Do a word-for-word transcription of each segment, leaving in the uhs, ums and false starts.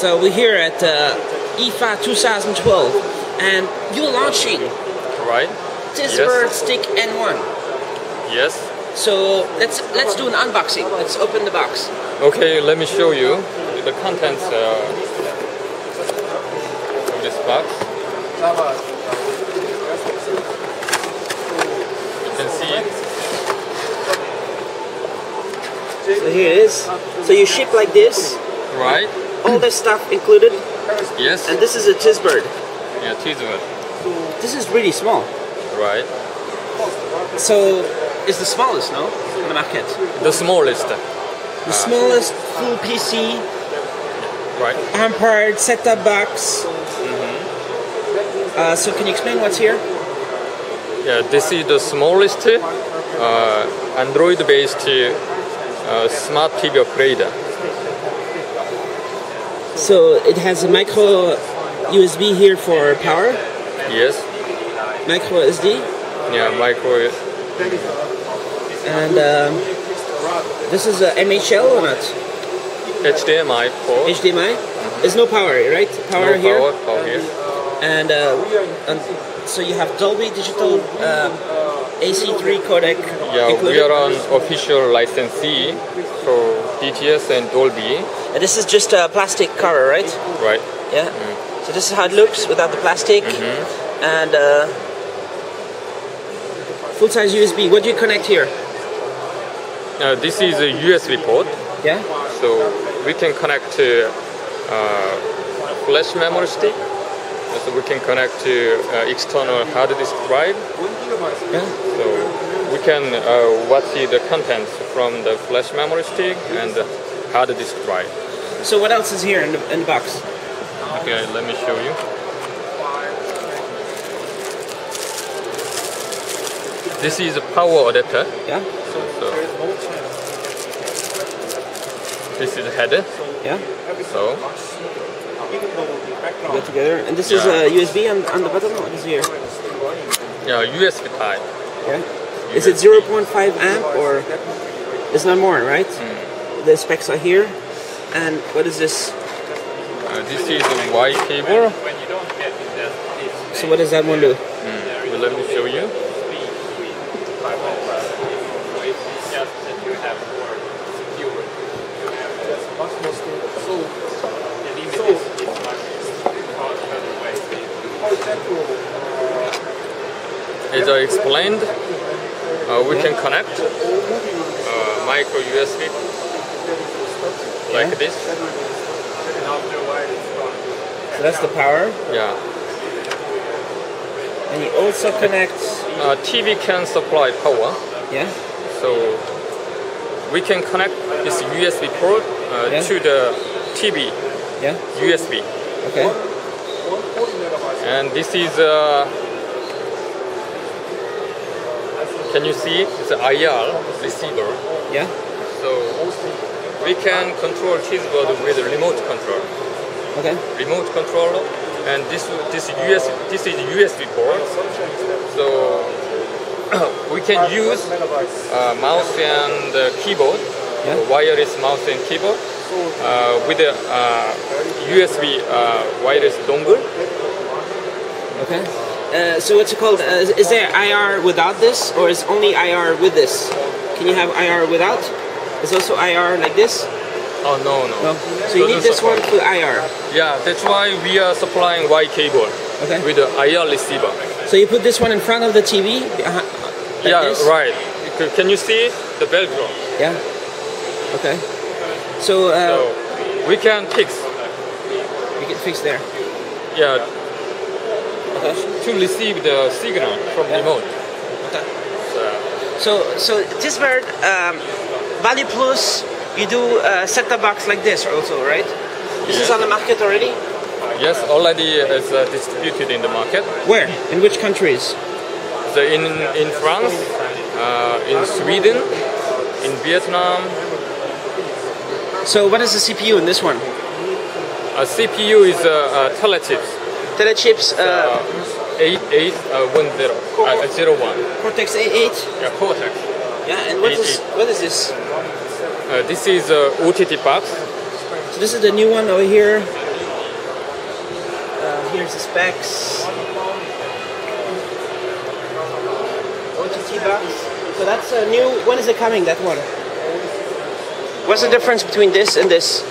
So we're here at uh, I F A twenty twelve, and you're launching right TizzBird Stick N one. Yes. So let's let's do an unboxing. Let's open the box. Okay, let me show you the contents uh, of this box. You can see it. So here it is. So you ship like this. Right. All this stuff included. Yes. And this is a TizzBird. Yeah, TizzBird. This is really small. Right. So it's the smallest, no? In the market. The smallest. The uh, smallest full P C. Right. Ampered setup box. Mm-hmm. uh, so can you explain what's here? Yeah, this is the smallest uh, Android-based uh, smart T V operator. So it has a micro U S B here for power. Yes. Micro S D. Yeah, micro. And um, this is a M H L or not? H D M I port. H D M I. Mm-hmm. There's no power, right? Power no here. Power, power here. And, uh, and so you have Dolby Digital uh, A C three codec. Yeah, included. We are on official licensee for D T S and Dolby. And this is just a plastic cover, right? Right. Yeah. Mm. So this is how it looks without the plastic. Mm-hmm. And uh, full-size U S B. What do you connect here? Uh, this is a U S B port. Yeah. So we can connect to uh, a flash memory stick. So we can connect to uh, external hard disk drive. Yeah. So we can uh, watch the contents from the flash memory stick and the hard disk drive. So what else is here in the, in the box? Okay, let me show you. This is a power adapter. Yeah. So, so this is a header. Yeah. So go together. And this yeah. is a U S B on, on the bottom. What is here? Yeah, U S B type. Yeah. Is it zero point five amp or it's not more, right? Mm. The specs are here. And what is this? Uh, this is a wide cable. So what does that one do? Mm. Well, let me show you. As I explained, Uh, we can connect uh, micro U S B like yeah. this. So that's the power. Yeah. And you also connect. Uh, T V can supply power. Yeah. So we can connect this U S B port uh, yeah. to the T V. Yeah. U S B. Okay. And this is. Uh, Can you see? It's an I R receiver. Yeah. So we can control TizzBird with a remote control. Okay. Remote control, and this this U S B, this is U S B port. So we can use uh, mouse and uh, keyboard, yeah. wireless mouse and keyboard uh, with a uh, U S B uh, wireless dongle. Okay. Uh, so what's it called? Uh, is there I R without this, or is only I R with this? Can you have I R without? There's also I R like this? Oh no, no. no. So you need this one to I R? Yeah, that's why we are supplying Y cable okay. with the I R receiver. So you put this one in front of the T V? Uh, like yeah, this? Right. Can you see the Velcro? Yeah. Okay. So, uh, so we can fix. We can fix there. Yeah. Okay. To receive the signal from yeah. remote. Okay. So, so TizzBird um, Value Plus, you do a set-top box like this also, right? This yes. is on the market already? Yes, already is uh, distributed in the market. Where? In which countries? So in in France, uh, in Sweden, in Vietnam. So what is the C P U in this one? A C P U is uh, uh, Telechips. Telechips uh, eight eight one zero, Cortex A eight? Yeah, Cortex. Yeah, and what, is, what is this? Uh, this is a O T T box. So this is the new one over here? here's the specs. O T T box. So that's a new. When is it coming? That one. What's the difference between this and this?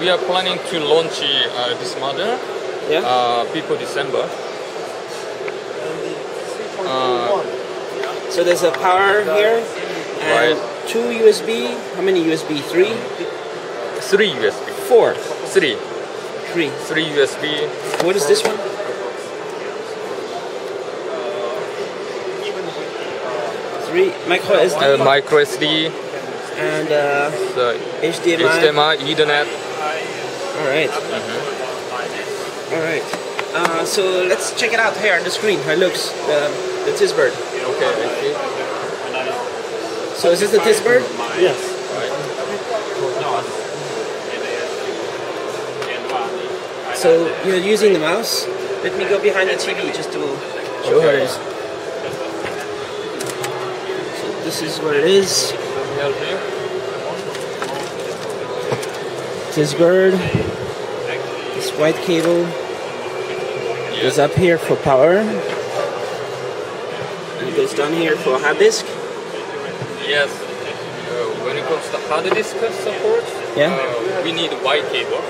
We are planning to launch uh, this model. Yeah. Uh, before December. Uh, so there's a power here and right. two U S B. How many U S B? Three. Three U S B. Four. Three. Three. Three U S B. What is this one? Three micro S D. Uh, micro S D. And uh, so H D M I. H D M I, Ethernet. All right. Mm-hmm. All right. Uh, so let's check it out here on the screen. How it looks. Uh, The TizzBird. Okay, okay. So is this the TizzBird? Yes. Right. So you're using the mouse? Let me go behind the T V just to show okay. her. So this is what it is. TizzBird. This white cable yeah. is up here for power. It goes down here for hard disk. Yes. Uh, when it comes to hard disk support, yeah. uh, we need white cable.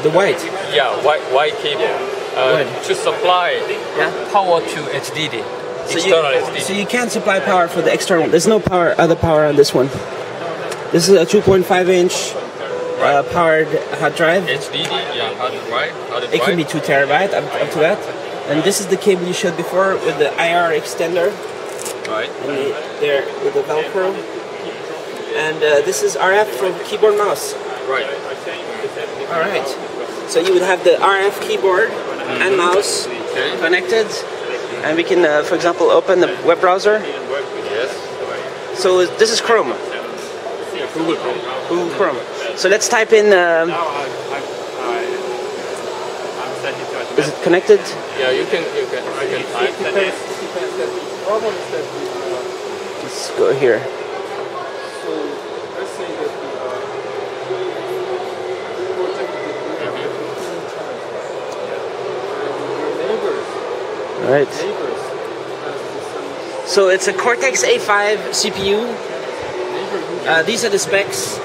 The white? Yeah, white white cable uh, to supply yeah. power to H D D. So external you, H D D. So you can't supply power for the external. There's no power, other power on this one. This is a two point five inch right. uh, powered hard drive. H D D, yeah, hard drive. Hard drive. It can be two terabyte up, up to that. And this is the cable you showed before with the I R extender. Right. And there with the Velcro. And uh, this is R F from keyboard mouse. Right. All right. So you would have the R F keyboard mm-hmm. and mouse okay. connected, and we can, uh, for example, open the web browser. Yes. So this is Chrome. Google Chrome. Google Chrome. So let's type in. Um, Is it connected? Yeah, you can. You can. You can type the name. Let's go here. So let's say that the right. So it's a Cortex A five C P U. Uh, these are the specs.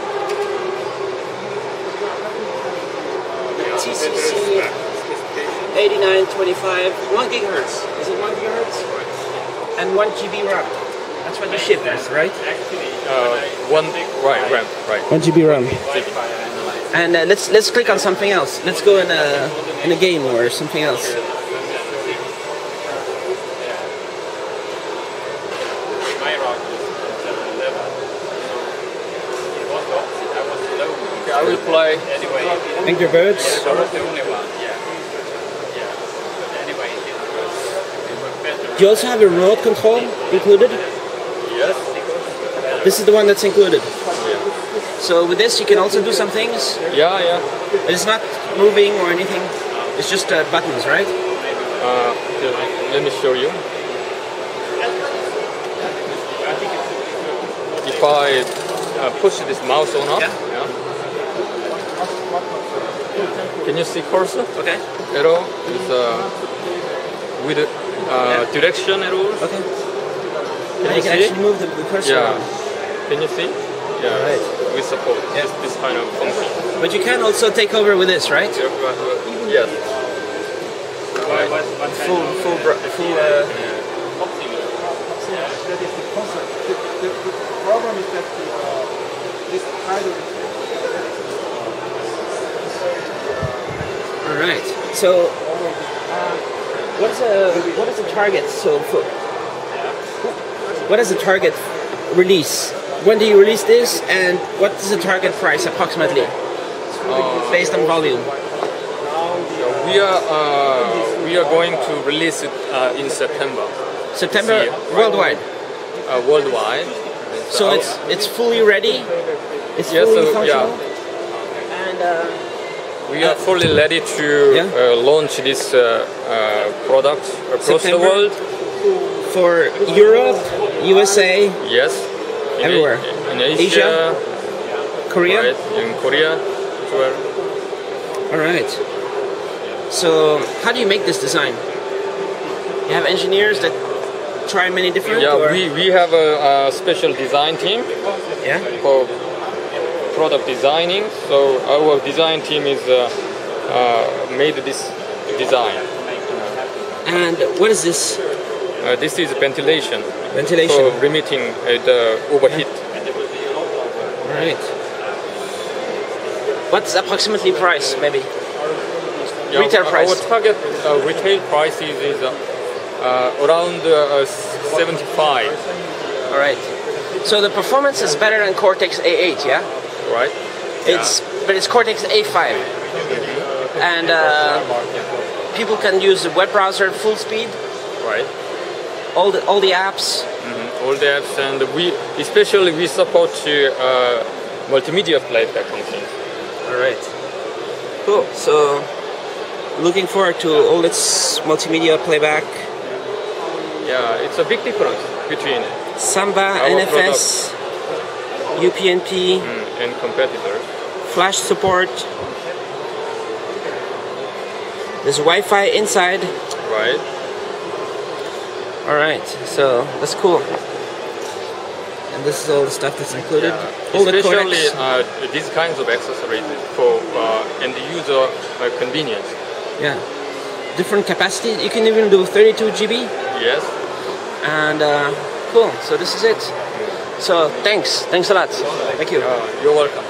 T C C eighty-nine twenty-five, one gigahertz. Is it one gigahertz? And one G B RAM. That's what the ship is, right? Uh, one, right, RAM, right. one G B RAM. And uh, let's let's click on something else. Let's go in a in a game or something else. I will play Angry Birds. Do you also have a remote control included? Yes. This is the one that's included. Yeah. So with this you can also do some things? Yeah, yeah. But it's not moving or anything? It's just uh, buttons, right? Uh, let me show you. If I uh, push this mouse on up, yeah. Yeah. Can you see cursor? Okay. Arrow is uh, with a Uh, yeah. direction at all. Okay. Can now you, you can see? Actually move the, the cursor. Yeah. Around. Can you see? Yeah. Right. We support yeah. this, this kind of function. But you can also take over with this, right? Yeah. Yes. Right. Full, full, full. Uh, yeah. That is the concept. The, the, the problem is that the, uh, this kind of. All right. So. Uh, What is a what is the target? So, for, what is the target release? When do you release this, and what is the target price approximately, uh, based on volume? So we are uh, we are going to release it uh, in September. September worldwide. Uh, worldwide. So, so it's it's fully ready. It's yeah, fully so, functional. Yeah. And. Uh, We are fully ready to yeah. uh, launch this uh, uh, product across September. The world. For Europe, U S A, yes, in everywhere. A in Asia, Asia, Korea. Right, in Korea as well. All right. So how do you make this design? You have engineers that try many different? Yeah, or? we we have a, a special design team. Yeah. For product designing, so our design team is uh, uh, made this design. And what is this? Uh, this is ventilation. Ventilation. So remitting uh, the overheat. Yeah. Right. What's approximately price, maybe? Yeah, retail price. Our target uh, retail price is, is uh, uh, around uh, seventy-five. All right. So the performance is better than Cortex A eight, yeah? Right. It's yeah. But it's Cortex A five. And uh, people can use the web browser at full speed. Right. All the all the apps. Mm-hmm. All the apps, and we especially we support uh, multimedia playback and things. All right. Cool. So looking forward to all its multimedia playback. Yeah, it's a big difference between Samba, N F S, U P n P, mm, and competitors. Flash support. There's Wi-Fi inside. Right. All right. So that's cool. And this is all the stuff that's included. Yeah. All Especially the uh, these kinds of accessories for uh, and the user uh, convenience. Yeah. Different capacity. You can even do thirty-two G B. Yes. And uh, cool. So this is it. So thanks. Thanks a lot. Thank you. Uh, you're welcome.